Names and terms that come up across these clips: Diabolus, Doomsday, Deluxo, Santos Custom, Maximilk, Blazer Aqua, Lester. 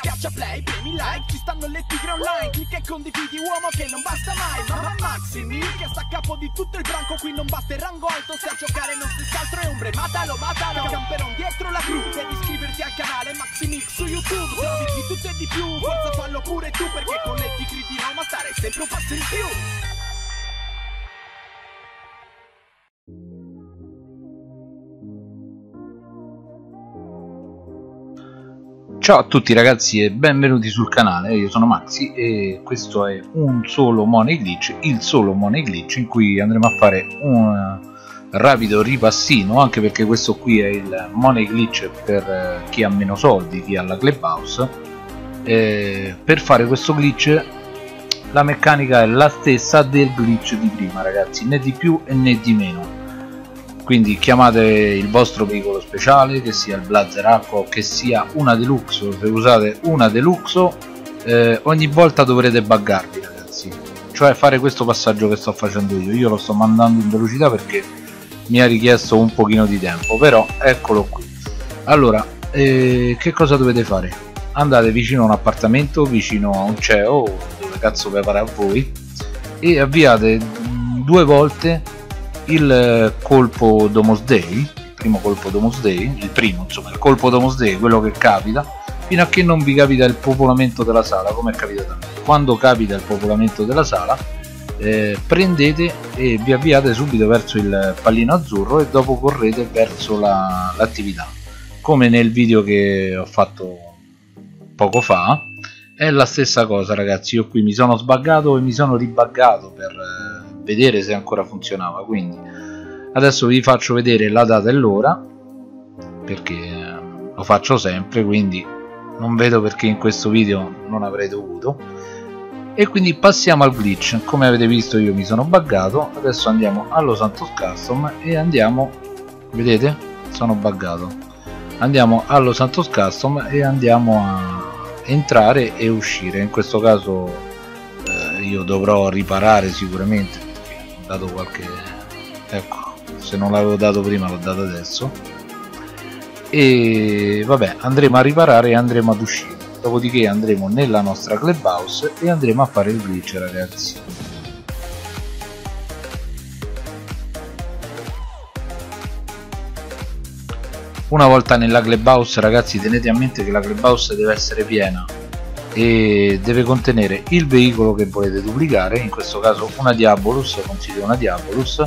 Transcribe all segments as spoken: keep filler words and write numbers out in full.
schiaccia play, premi like, ci stanno le tigre online. Clicca e condividi, uomo, che non basta mai. Mamma Maximilk che sta a capo di tutto il branco, qui non basta il rango alto, se a giocare non si altro è ombre. Matalo, matalo, camperon dietro la cru. Devi iscriverti al canale Maximilk su YouTube. Se avvicini di tutto e di più, forza fallo pure tu, perché con le tigre di Roma stare sempre un passo in più. Ciao a tutti ragazzi e benvenuti sul canale, io sono Maxi e questo è un solo money glitch, il solo money glitch in cui andremo a fare un rapido ripassino, anche perché questo qui è il money glitch per chi ha meno soldi, chi ha la clubhouse. E per fare questo glitch la meccanica è la stessa del glitch di prima ragazzi, né di più e né di meno. Quindi chiamate il vostro veicolo speciale, che sia il Blazer Aqua o che sia una Deluxo. Se usate una Deluxo eh, ogni volta dovrete buggarvi ragazzi, cioè fare questo passaggio che sto facendo io. Io lo sto mandando in velocità perché mi ha richiesto un pochino di tempo, però eccolo qui. Allora eh, che cosa dovete fare? Andate vicino a un appartamento, vicino a un C E O, dove cazzo prepara a voi, e avviate due volte il colpo Doomsday, il primo colpo Doomsday, il primo insomma, il colpo Doomsday, quello che capita, fino a che non vi capita il popolamento della sala, come è capitato a me. Quando capita il popolamento della sala eh, prendete e vi avviate subito verso il pallino azzurro e dopo correte verso l'attività. Come nel video che ho fatto poco fa è la stessa cosa ragazzi, io qui mi sono sbaggato e mi sono ribaggato per eh, vedere se ancora funzionava. Quindi adesso vi faccio vedere la data e l'ora, perché lo faccio sempre, quindi non vedo perché in questo video non avrei dovuto. E quindi passiamo al glitch. Come avete visto io mi sono buggato, adesso andiamo allo Santos Custom e andiamo, vedete, sono buggato, andiamo allo Santos Custom e andiamo a entrare e uscire. In questo caso eh, io dovrò riparare sicuramente, dato qualche, ecco, se non l'avevo dato prima l'ho dato adesso, e vabbè, andremo a riparare e andremo ad uscire, dopodiché andremo nella nostra clubhouse e andremo a fare il glitch ragazzi. Una volta nella clubhouse ragazzi, tenete a mente che la clubhouse deve essere piena e deve contenere il veicolo che volete duplicare, in questo caso una Diabolus, consiglio una Diabolus,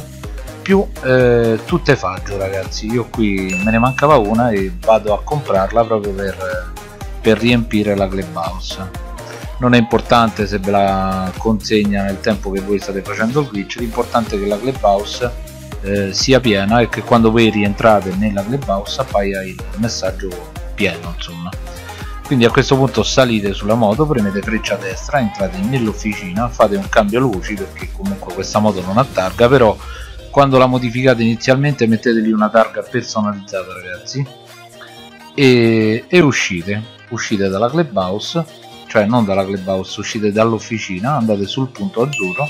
più eh, tutte faggio ragazzi. Io qui me ne mancava una e vado a comprarla proprio per, per riempire la clubhouse. Non è importante se ve la consegna nel tempo che voi state facendo il glitch, l'importante è che la clubhouse eh, sia piena e che quando voi rientrate nella clubhouse appaia il messaggio pieno insomma. Quindi a questo punto salite sulla moto, premete freccia a destra, entrate nell'officina, fate un cambio luci, perché comunque questa moto non ha targa, però quando la modificate inizialmente mettetegli una targa personalizzata ragazzi, e, e uscite, uscite dalla clubhouse, cioè non dalla clubhouse, uscite dall'officina, andate sul punto azzurro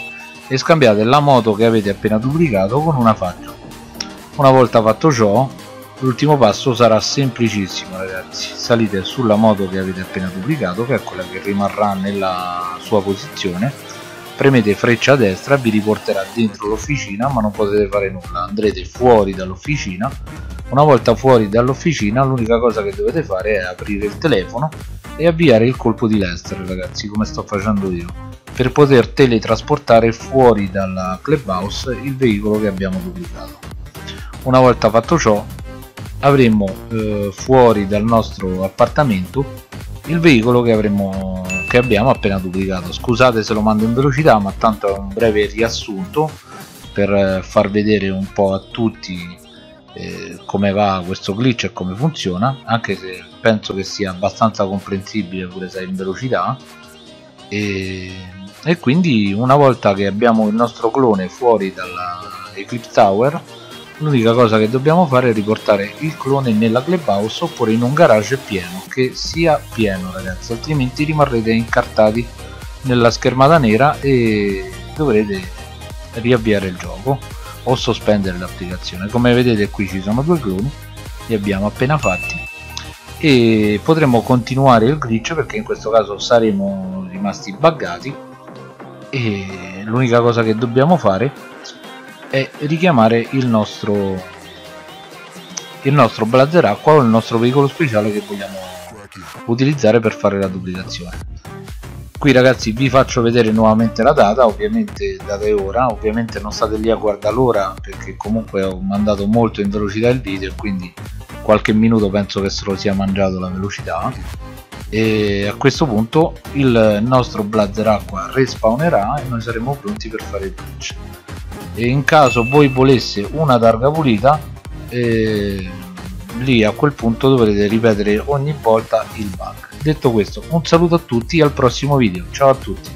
e scambiate la moto che avete appena duplicato con una faccia. Una volta fatto ciò l'ultimo passo sarà semplicissimo ragazzi, salite sulla moto che avete appena duplicato, che è quella che rimarrà nella sua posizione, premete freccia a destra, vi riporterà dentro l'officina, ma non potete fare nulla, andrete fuori dall'officina. Una volta fuori dall'officina l'unica cosa che dovete fare è aprire il telefono e avviare il colpo di Lester ragazzi, come sto facendo io, per poter teletrasportare fuori dalla clubhouse il veicolo che abbiamo duplicato. Una volta fatto ciò avremo eh, fuori dal nostro appartamento il veicolo che, avremo, che abbiamo appena duplicato. Scusate se lo mando in velocità, ma tanto è un breve riassunto per far vedere un po' a tutti eh, come va questo glitch e come funziona, anche se penso che sia abbastanza comprensibile pure se è in velocità. E, e quindi una volta che abbiamo il nostro clone fuori dall'Eclipse Tower, l'unica cosa che dobbiamo fare è riportare il clone nella clubhouse oppure in un garage pieno, che sia pieno ragazzi, altrimenti rimarrete incartati nella schermata nera e dovrete riavviare il gioco o sospendere l'applicazione. Come vedete qui ci sono due cloni, li abbiamo appena fatti, e potremo continuare il glitch, perché in questo caso saremo rimasti buggati e l'unica cosa che dobbiamo fare è richiamare il nostro il nostro Blazer Aqua o il nostro veicolo speciale che vogliamo utilizzare per fare la duplicazione. Qui ragazzi vi faccio vedere nuovamente la data, ovviamente data e ora, ovviamente non state lì a guardare l'ora perché comunque ho mandato molto in velocità il video e quindi qualche minuto penso che se lo sia mangiato la velocità. E a questo punto il nostro Blazer Aqua respawnerà e noi saremo pronti per fare il glitch. E in caso voi volesse una targa pulita, eh, lì a quel punto dovrete ripetere ogni volta il bug. Detto questo, un saluto a tutti e al prossimo video, ciao a tutti.